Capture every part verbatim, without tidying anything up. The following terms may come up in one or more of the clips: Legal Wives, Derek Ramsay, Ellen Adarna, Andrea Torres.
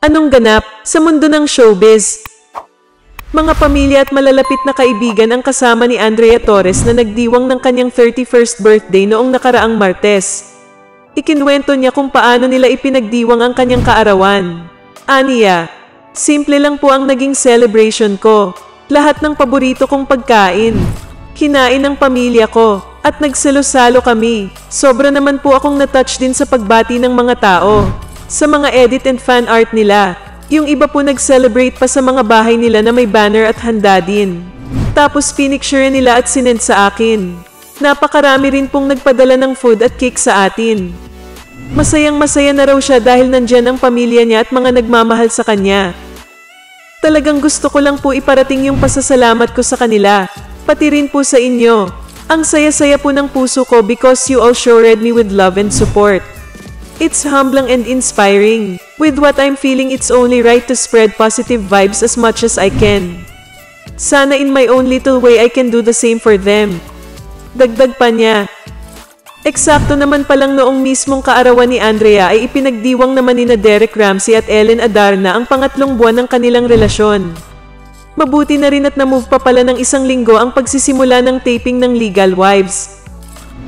Anong ganap sa mundo ng showbiz? Mga pamilya at malalapit na kaibigan ang kasama ni Andrea Torres na nagdiwang ng kanyang thirty-first birthday noong nakaraang Martes. Ikinuwento niya kung paano nila ipinagdiwang ang kanyang kaarawan. Aniya, simple lang po ang naging celebration ko. Lahat ng paborito kong pagkain. Kinain ng pamilya ko at nagsalo-salo kami. Sobra naman po akong natouch din sa pagbati ng mga tao. Sa mga edit and fan art nila, yung iba po nag-celebrate pa sa mga bahay nila na may banner at handa din. Tapos pinicture nila at sinend sa akin. Napakarami rin pong nagpadala ng food at cake sa atin. Masayang-masaya na raw siya dahil nandyan ang pamilya niya at mga nagmamahal sa kanya. Talagang gusto ko lang po iparating yung pasasalamat ko sa kanila, pati rin po sa inyo. Ang saya-saya po ng puso ko because you all showered me with love and support. It's humbling and inspiring. With what I'm feeling, it's only right to spread positive vibes as much as I can. Sana in my own little way I can do the same for them. Dagdag pa niya. Eksakto naman palang noong mismong kaarawan ni Andrea ay ipinagdiwang naman nina Derek Ramsay at Ellen Adarna ang pangatlong buwan ng kanilang relasyon. Mabuti na rin at na-move pa pala ng isang linggo ang pagsisimula ng taping ng Legal Wives.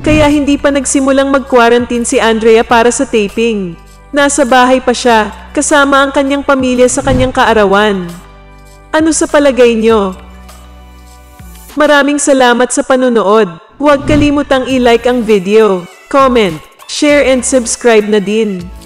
Kaya hindi pa nagsimulang mag-quarantine si Andrea para sa taping. Nasa bahay pa siya, kasama ang kanyang pamilya sa kanyang kaarawan. Ano sa palagay nyo? Maraming salamat sa panunood. Huwag kalimutang i-like ang video, comment, share and subscribe na din.